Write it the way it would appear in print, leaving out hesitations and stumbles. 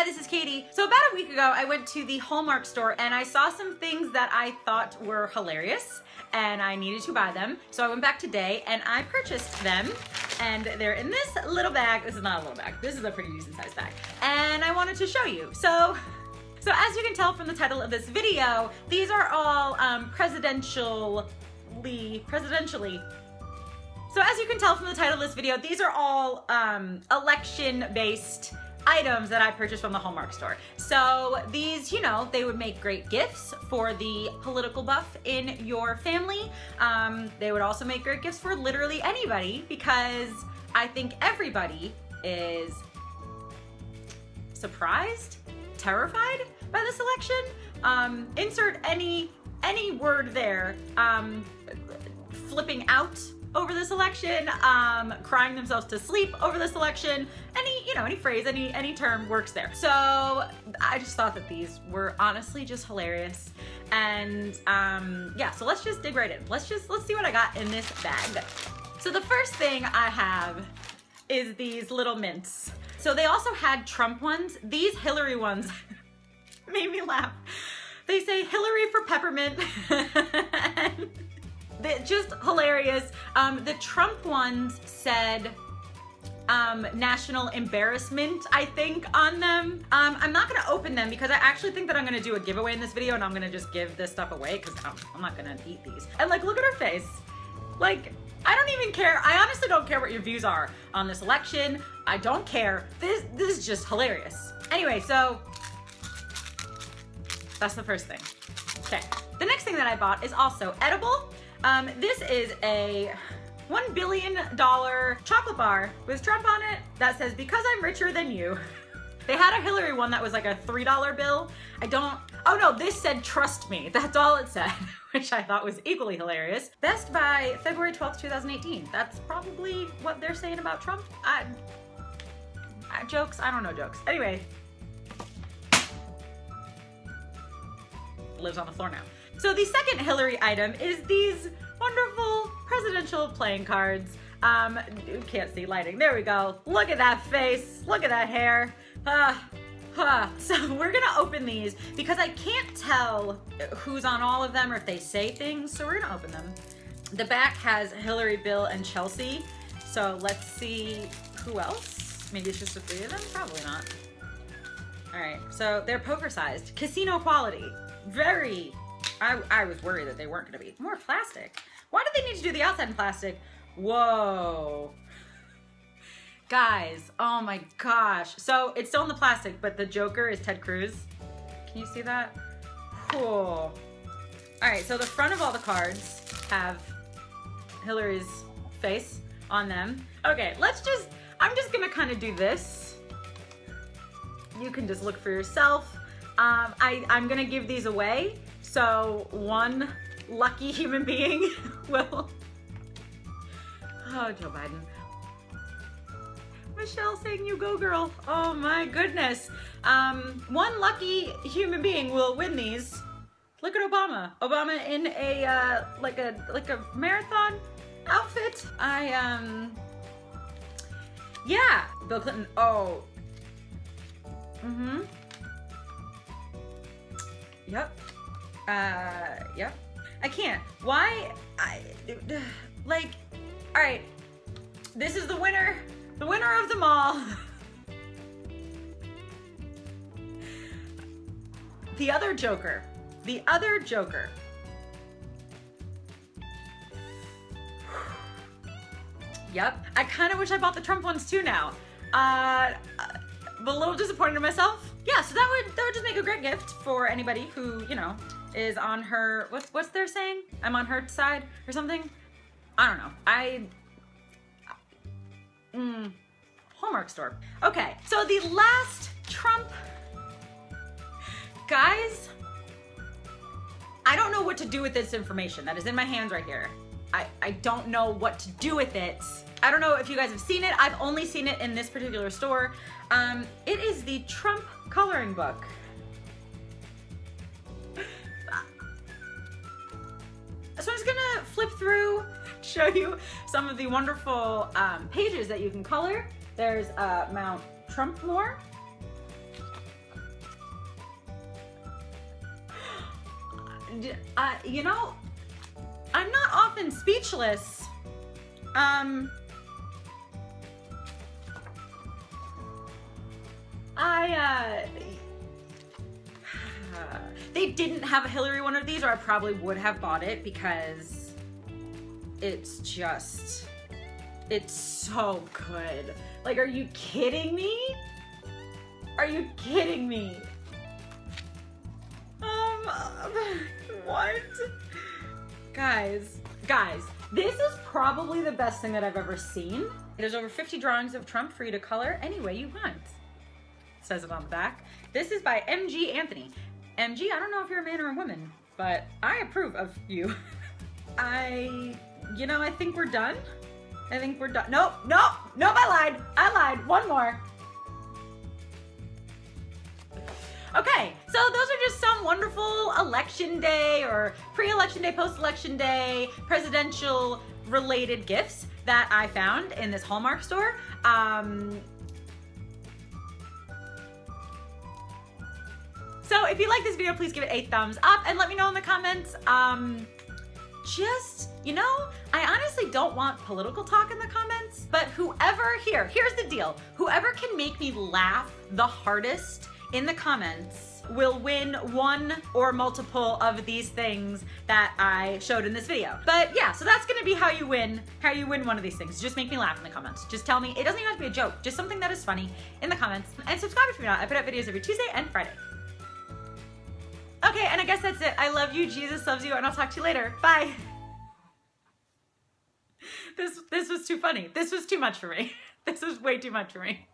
Hi, this is Katie. So about a week ago, I went to the Hallmark store and I saw some things that I thought were hilarious and I needed to buy them. So I went back today and I purchased them and they're in this little bag. This is not a little bag. This is a pretty decent sized bag. And I wanted to show you. So as you can tell from the title of this video, these are all election-based items that I purchased from the Hallmark store. So these, you know, they would make great gifts for the political buff in your family. They would also make great gifts for literally anybody because I think everybody is surprised, terrified by this election. Insert any word there. Flipping out over this election, crying themselves to sleep over this election, any phrase, any term works there. So I just thought that these were honestly just hilarious. And yeah, so let's just dig right in. Let's see what I got in this bag. So the first thing I have is these little mints. So they also had Trump ones. These Hillary ones made me laugh. They say Hillary for peppermint. Just hilarious. The Trump ones said national embarrassment, I think, on them. I'm not gonna open them because I actually think that I'm gonna do a giveaway in this video and I'm gonna just give this stuff away because I'm not gonna eat these. And like, look at her face. Like, I don't even care. I honestly don't care what your views are on this election. I don't care. This is just hilarious. Anyway, so that's the first thing. Okay, the next thing that I bought is also edible. This is a $1 billion chocolate bar with Trump on it that says, because I'm richer than you. They had a Hillary one that was like a $3 bill. Oh no, this said, trust me. That's all it said, which I thought was equally hilarious. Best by February 12th, 2018. That's probably what they're saying about Trump. Jokes, I don't know jokes. Anyway, lives on the floor now. So the second Hillary item is these wonderful presidential playing cards. You can't see lighting. There we go. Look at that face. Look at that hair. So we're gonna open these because I can't tell who's on all of them or if they say things. So we're gonna open them. The back has Hillary, Bill, and Chelsea. So let's see who else. Maybe it's just the three of them. Probably not. All right. So they're poker sized, casino quality. Very. I was worried that they weren't gonna be. More plastic. Why did they need to do the outside in plastic? Whoa. Guys, oh my gosh. So it's still in the plastic, but the Joker is Ted Cruz. Can you see that? Cool. All right, so the front of all the cards have Hillary's face on them. Okay, I'm just gonna kind of do this. You can just look for yourself. I'm gonna give these away. So one lucky human being will, oh, Joe Biden. Michelle saying you go girl, oh my goodness. One lucky human being will win these. Look at Obama. Obama in a, like a marathon outfit. Yeah, Bill Clinton, oh. Mm-hmm. Yep. Yeah, I can't. Why? All right, this is the winner of them all. The other Joker. Yep, I kind of wish I bought the Trump ones too now. I'm a little disappointed in myself. Yeah, so that would just make a great gift for anybody who, you know, is on her, what's their saying? I'm on her side or something? I don't know. Hallmark store. Okay, so the last Trump, guys, I don't know what to do with this information that is in my hands right here. I don't know what to do with it. I don't know if you guys have seen it. I've only seen it in this particular store. It is the Trump coloring book. So I'm just gonna flip through, show you some of the wonderful pages that you can color. There's Mount Trumpmore. you know, I'm not often speechless. They didn't have a Hillary one of these, or I probably would have bought it, because it's just, it's so good. Like, are you kidding me? Are you kidding me? What? Guys, this is probably the best thing that I've ever seen. There's over 50 drawings of Trump for you to color any way you want. Says it on the back. This is by M.G. Anthony. M.G., I don't know if you're a man or a woman, but I approve of you. You know, I think we're done. I think we're done. Nope, nope, nope, I lied. I lied. One more. Okay, so those are just some wonderful election day or pre-election day, post-election day, presidential related gifts that I found in this Hallmark store. So if you like this video, please give it a thumbs up and let me know in the comments. Just, you know, I honestly don't want political talk in the comments, but whoever, here's the deal. Whoever can make me laugh the hardest in the comments will win one or multiple of these things that I showed in this video. But yeah, so that's gonna be how you win one of these things. Just make me laugh in the comments. Just tell me, it doesn't even have to be a joke, just something that is funny in the comments. And subscribe if you're not. I put out videos every Tuesday and Friday. Okay, and I guess that's it. I love you, Jesus loves you, and I'll talk to you later. Bye. This was too funny. This was too much for me. This was way too much for me.